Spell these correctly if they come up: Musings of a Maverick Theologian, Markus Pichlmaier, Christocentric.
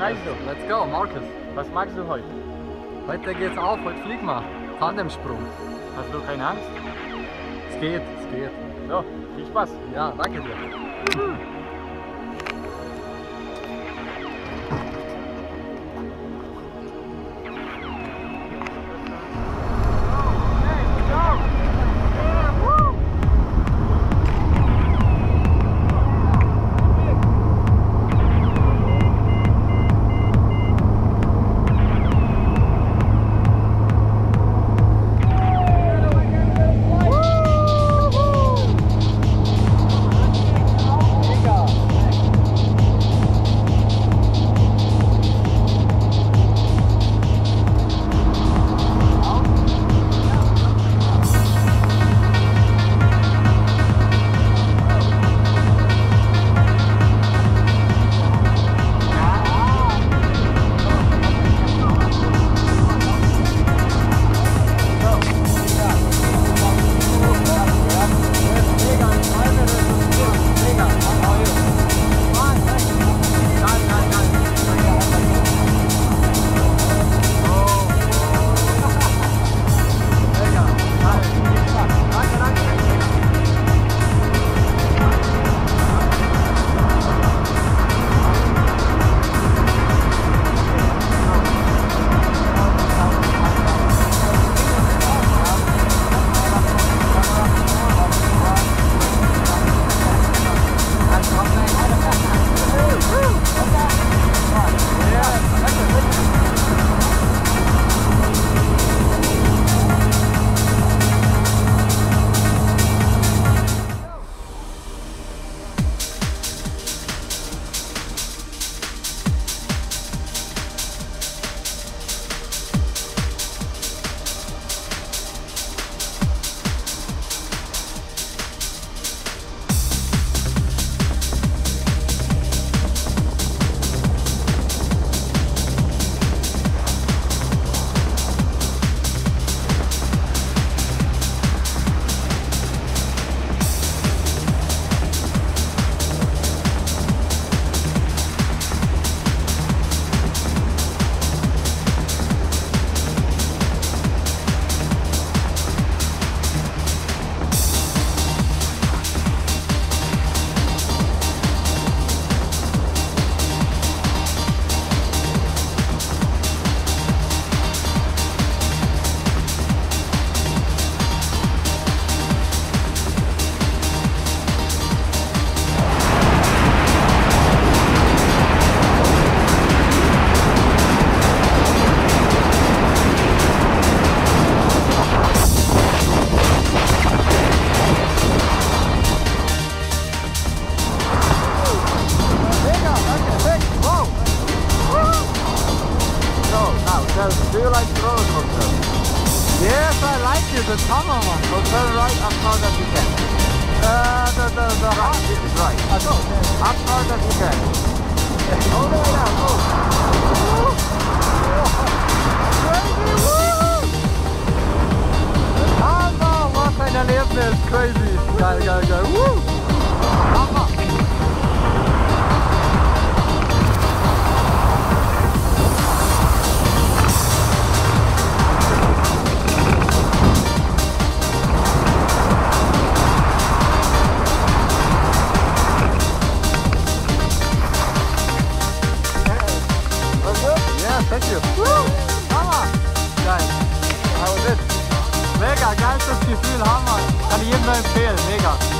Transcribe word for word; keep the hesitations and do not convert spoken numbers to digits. Also, let's go, Markus. Was magst du heute? Heute geht's auf, heute fliegen wir. Tandemsprung. Hast du keine Angst? Es geht, es geht. So, viel Spaß. Ja, danke dir. Mhm. Do you like roller coaster? Yes, I like it. The summer one. So turn right as far as you can. Uh, the the the hard is right. I know. As far as you can. Yeah. Oh yeah, go. Woo! Crazy! Woo! Ah no, was ein Erlebnis. Crazy. Geil, geil, geil. Woo! Aha. Thank you. Woo! Hammer! Geil. How is it? Mega, geilstes Gefühl, Hammer. Kann ich jedem nur empfehlen, mega.